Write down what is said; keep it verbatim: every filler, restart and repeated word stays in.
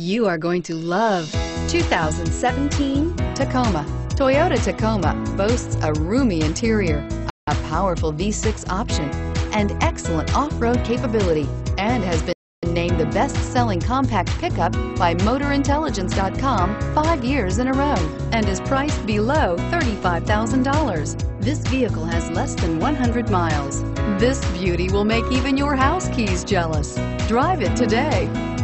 You are going to love two thousand seventeen Tacoma. Toyota Tacoma boasts a roomy interior, a powerful V six option, and excellent off-road capability, and has been named the best-selling compact pickup by Motor Intelligence dot com five years in a row, and is priced below thirty-five thousand dollars. This vehicle has less than one hundred miles. This beauty will make even your house keys jealous. Drive it today.